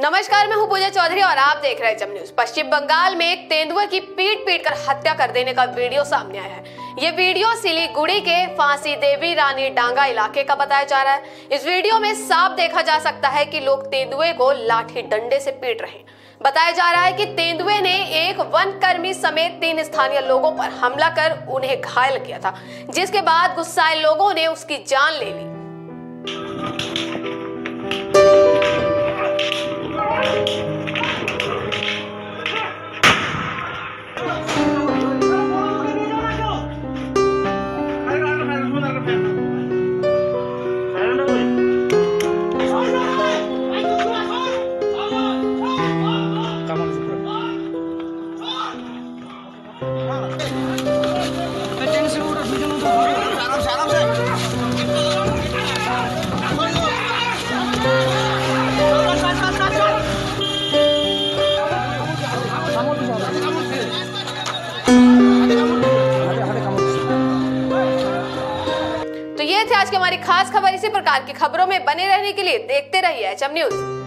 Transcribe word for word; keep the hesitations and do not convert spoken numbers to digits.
नमस्कार, मैं हूं पूजा चौधरी और आप देख रहे हैं H M news. Paschim Bengal में एक तेंदुए की पीट पीट कर हत्या कर देने का वीडियो सामने आया है। ये वीडियो सिलीगुड़ी के फांसी देवी रानी डांगा इलाके का बताया जा रहा है। इस वीडियो में साफ देखा जा सकता है कि लोग तेंदुए को लाठी डंडे से पीट रहे हैं। बताया जा रहा है कि तेंदुए ने एक वन कर्मी समेत तीन स्थानीय लोगों पर हमला कर उन्हें घायल किया था, जिसके बाद गुस्साए लोगों ने उसकी जान ले ली। तो ये थे आज की हमारी खास खबर। इसी प्रकार की खबरों में बने रहने के लिए देखते रहिए एच एम न्यूज।